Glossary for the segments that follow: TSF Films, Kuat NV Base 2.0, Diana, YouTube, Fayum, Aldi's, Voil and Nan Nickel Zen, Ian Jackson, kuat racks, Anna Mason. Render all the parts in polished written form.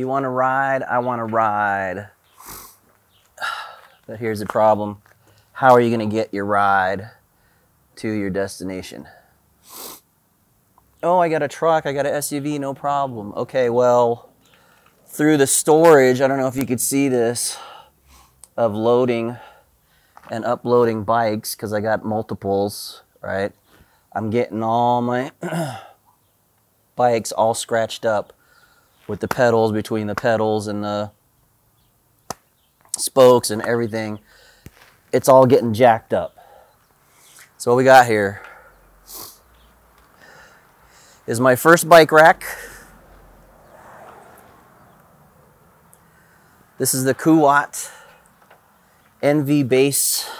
you want to ride, I want to ride. But here's the problem. How are you going to get your ride to your destination? Oh, I got a truck, I got an SUV, no problem. Okay, well, through the storage, I don't know if you could see this, of loading and uploading bikes, because I got multiples, right? I'm getting all my bikes all scratched up with the pedals, between the pedals and the spokes and everything. It's all getting jacked up. So what we got here is my first bike rack. This is the Kuat NV Base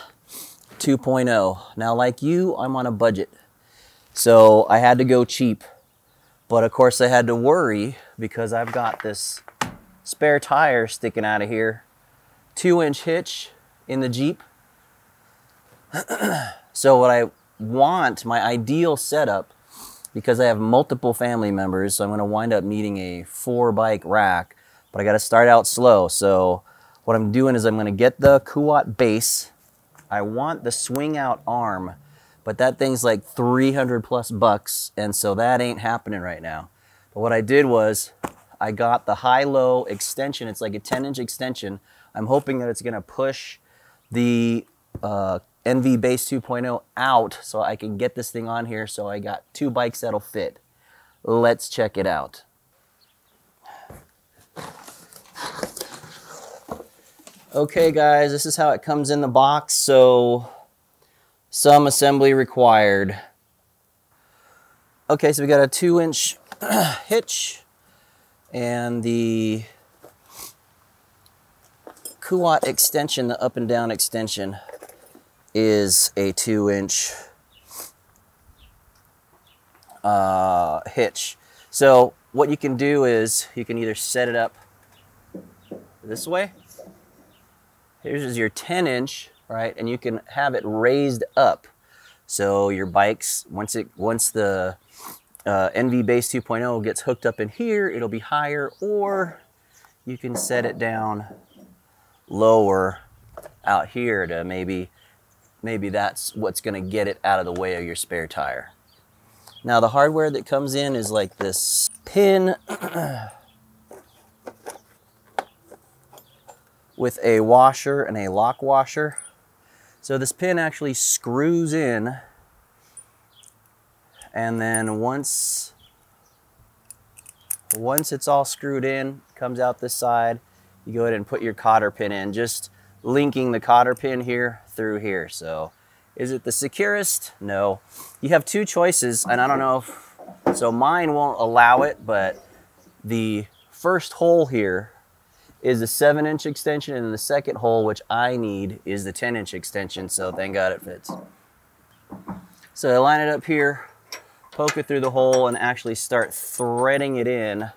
2.0. Now, like you, I'm on a budget. So I had to go cheap. But of course I had to worry because I've got this spare tire sticking out of here. 2-inch hitch in the Jeep. So what I want, my ideal setup, because I have multiple family members, so I'm gonna wind up needing a 4-bike rack, but I gotta start out slow. So what I'm doing is I'm gonna get the Kuat base. I want the swing out arm, but that thing's like 300 plus bucks, and so that ain't happening right now. But what I did was I got the high-low extension. It's like a 10-inch extension. I'm hoping that it's gonna push the NV Base 2.0 out so I can get this thing on here, so I got 2 bikes that'll fit. Let's check it out. Okay guys, this is how it comes in the box, so some assembly required. Okay, so we got a 2-inch hitch, and the Kuat extension, the up and down extension, is a 2-inch hitch. So what you can do is you can either set it up this way. Here's your 10-inch, right? And you can have it raised up. So your bikes, once the NV Base 2.0 gets hooked up in here, it'll be higher, or you can set it down lower out here to maybe that's what's going to get it out of the way of your spare tire. Now the hardware that comes in is like this pin with a washer and a lock washer. So this pin actually screws in, and then once it's all screwed in, comes out this side, you go ahead and put your cotter pin in, just linking the cotter pin here through here. So is it the securest? No. You have 2 choices, and I don't know if, so mine won't allow it, but the first hole here is a 7-inch extension, and the second hole, which I need, is the 10-inch extension, so thank God it fits. So I line it up here, poke it through the hole, and actually start threading it in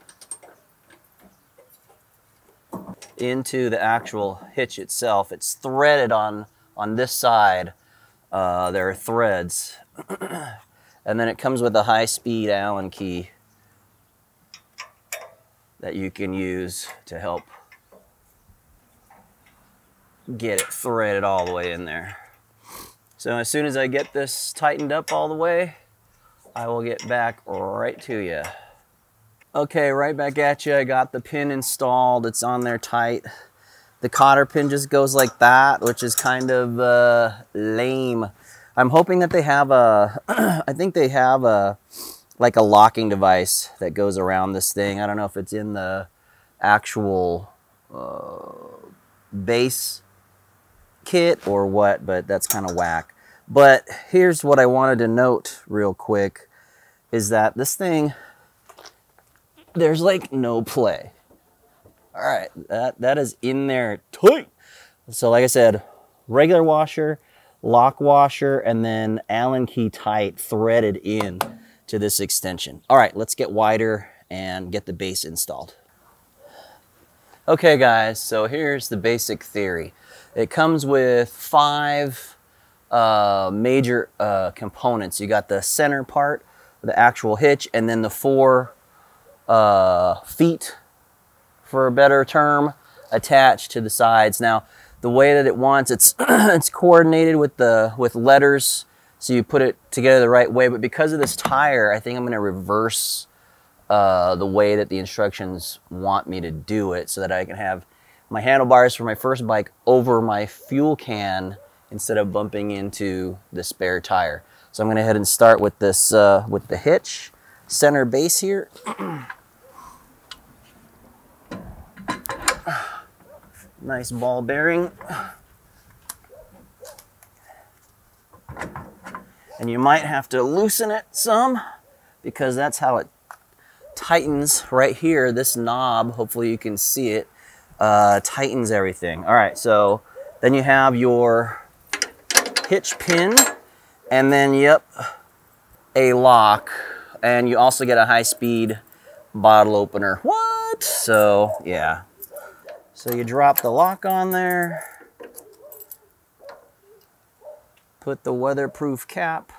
into the actual hitch itself. It's threaded on this side. There are threads. And then it comes with a high-speed Allen key that you can use to help get it threaded all the way in there. So as soon as I get this tightened up all the way, I will get back right to you. Okay, right back at you. I got the pin installed. It's on there tight. The cotter pin just goes like that, which is kind of lame. I'm hoping that they have a, I think they have a, like a locking device that goes around this thing. I don't know if it's in the actual base kit or what, but that's kind of whack. But here's what I wanted to note real quick is that this thing, there's like no play. All right, that is in there tight. So like I said, regular washer, lock washer, and then Allen key tight threaded in to this extension. All right, let's get wider and get the base installed. Okay guys, so here's the basic theory. It comes with 5 major components. You got the center part, the actual hitch, and then the 4 feet for a better term, attached to the sides. Now, the way that it wants, it's coordinated with letters, so you put it together the right way. But because of this tire, I think I'm going to reverse the way that the instructions want me to do it, so that I can have my handlebars for my first bike over my fuel can instead of bumping into the spare tire. So I'm going to head and start with this with the hitch, center base here. Nice ball bearing. And you might have to loosen it some, because that's how it tightens right here. This knob, hopefully you can see it, tightens everything. All right, so then you have your hitch pin, and then, yep, a lock. And you also get a high-speed bottle opener. What? So, yeah. So you drop the lock on there, put the weatherproof cap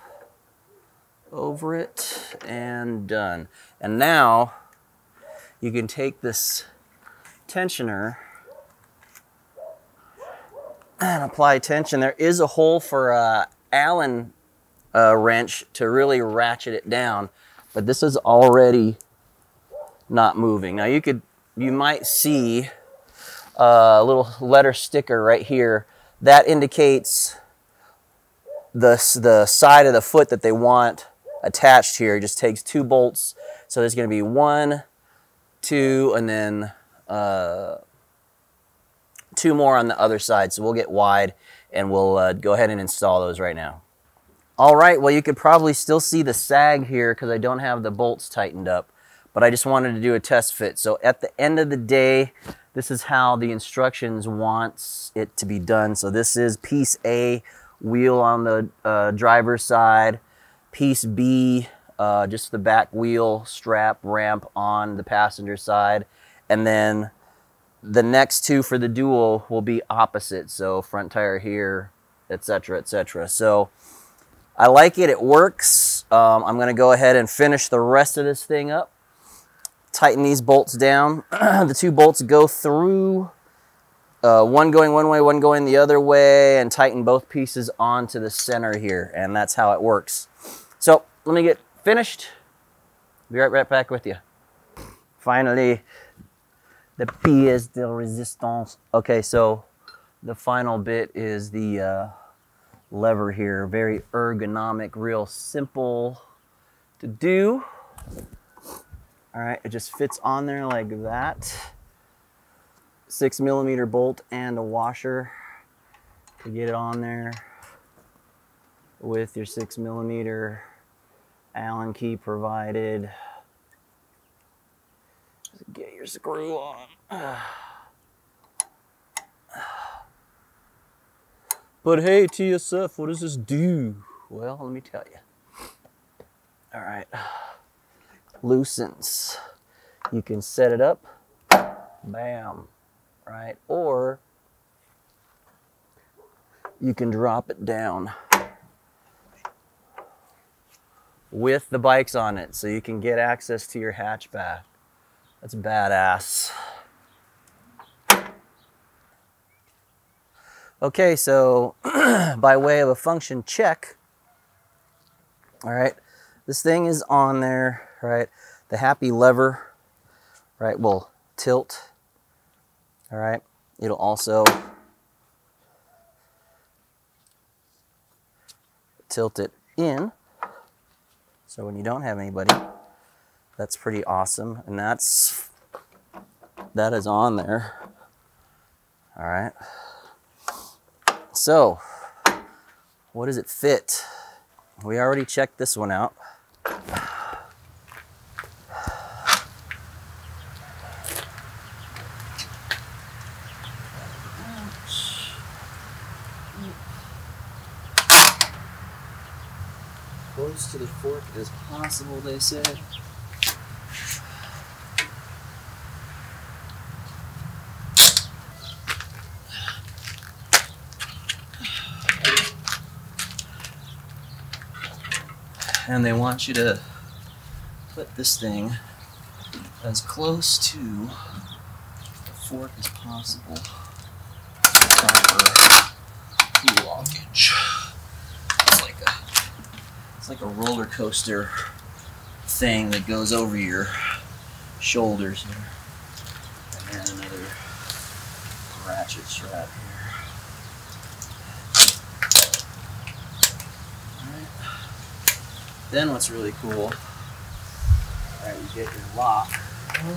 over it, and done. And now you can take this tensioner and apply tension. There is a hole for an Allen wrench to really ratchet it down, but this is already not moving. Now you might see a little letter sticker right here that indicates the side of the foot that they want attached here. It just takes two bolts, so there's going to be 1, 2, and then two more on the other side. So we'll get wide, and we'll go ahead and install those right now. All right, well, you could probably still see the sag here because I don't have the bolts tightened up, but I just wanted to do a test fit. So at the end of the day, this is how the instructions wants it to be done. So this is piece A, wheel on the driver's side, piece B, just the back wheel strap ramp on the passenger side, and then the next two for the dual will be opposite, so front tire here, etc., etc. So I like it, it works. I'm gonna go ahead and finish the rest of this thing up. Tighten these bolts down. The two bolts go through, one going one way, one going the other way, and tighten both pieces onto the center here, and that's how it works. So let me get finished. Be right back with you. Finally, the pièce de résistance. Okay, so the final bit is the lever here. Very ergonomic, real simple to do. All right, it just fits on there like that. 6mm bolt and a washer to get it on there with your 6mm Allen key provided. Just get your screw on. But hey, TSF, what does this do? Well, let me tell you. All right. Loosens. You can set it up, bam, right? Or you can drop it down with the bikes on it, so you can get access to your hatchback. That's badass. Okay, so by way of a function check, all right, this thing is on there, right? The happy lever, right, will tilt, all right? It'll also tilt it in. So when you don't have anybody, that's pretty awesome. And that is on there, all right? So what does it fit? We already checked this one out. Close to the fork as possible, they said. And they want you to put this thing as close to fork as possible to proper lockage. It's like a roller coaster thing that goes over your shoulders here. And then another ratchet strap here. Alright. Then what's really cool, alright, you get your lock. You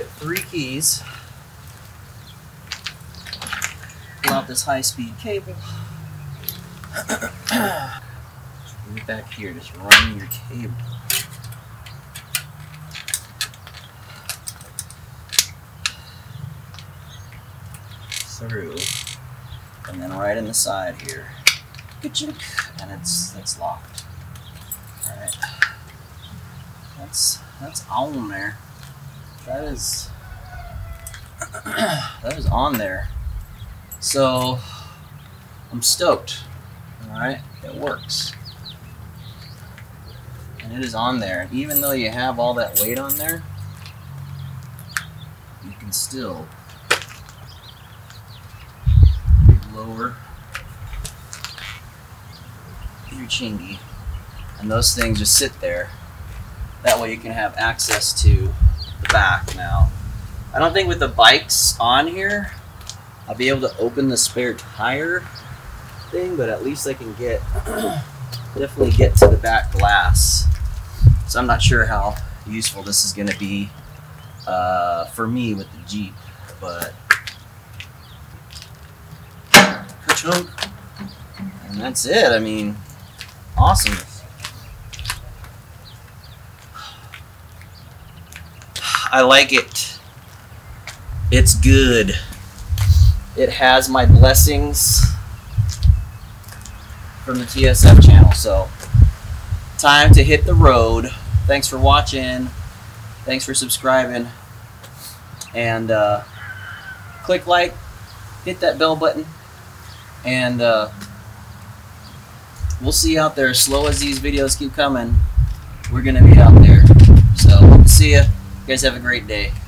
get 3 keys. Pull out this high-speed cable. Just bring it back here, just run your cable. Through, and then right in the side here, and it's locked. All right, that's on there. That is on there. So I'm stoked. All right, it works, and it is on there. Even though you have all that weight on there, you can still lower your chingy, and those things just sit there. That way you can have access to the back now. I don't think with the bikes on here, I'll be able to open the spare tire thing, but at least I can get, definitely get to the back glass. So I'm not sure how useful this is gonna be for me with the Jeep, but and that's it. I mean, awesome. I like it. It's good. It has my blessings from the TSF channel. So, time to hit the road. Thanks for watching. Thanks for subscribing. And click like, hit that bell button. And we'll see you out there. As slow as these videos keep coming, we're going to be out there. So, see ya. You guys have a great day.